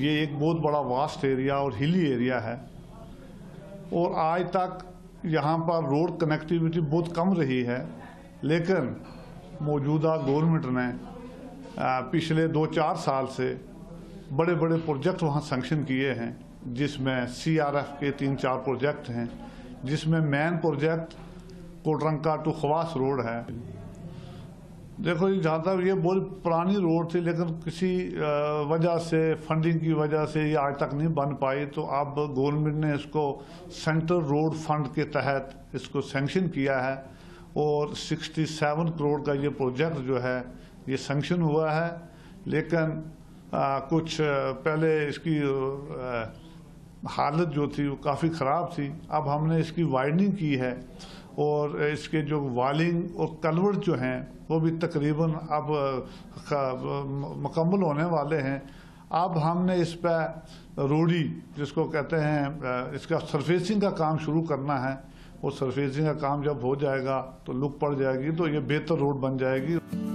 ये एक बहुत बड़ा वास्ट एरिया और हिली एरिया है और आज तक यहाँ पर रोड कनेक्टिविटी बहुत कम रही है, लेकिन मौजूदा गवर्नमेंट ने पिछले 2-4 साल से बड़े बड़े प्रोजेक्ट वहाँ सैंक्शन किए हैं, जिसमें CRF के 3-4 प्रोजेक्ट हैं, जिसमें main project Kotranka to Khawas road है। देखो जहाँ तक ये बहुत पुरानी रोड थी, लेकिन किसी वजह से, फंडिंग की वजह से ये आज तक नहीं बन पाई, तो अब गवर्नमेंट ने इसको सेंट्रल रोड फंड के तहत इसको सैंक्शन किया है और 67 करोड़ का ये प्रोजेक्ट जो है ये सैंक्शन हुआ है। लेकिन कुछ पहले इसकी हालत जो थी वो काफ़ी ख़राब थी, अब हमने इसकी वाइडनिंग की है और इसके जो वालिंग और कलवर्ट जो हैं वो भी तकरीबन अब मुकम्मल होने वाले हैं। अब हमने इस पर रोड़ी जिसको कहते हैं इसका सरफेसिंग का काम शुरू करना है और सरफेसिंग का काम जब हो जाएगा तो लुक पड़ जाएगी, तो ये बेहतर रोड बन जाएगी।